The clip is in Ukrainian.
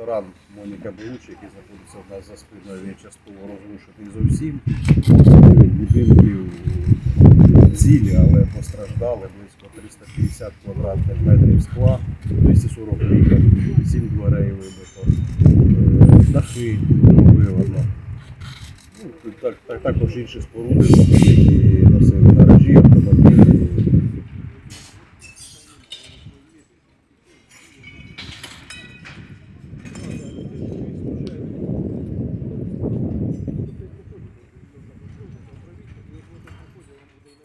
ресторан Моніка Беуч, який знаходиться в нас за спиною, він частково розрушений зовсім. 9 будинків цілі, але постраждали близько 350 квадратних метрів скла, 240 літер, 7 дверей вибито, дахи виведено. Також інші споруди, які носили гаражі, автомобілі.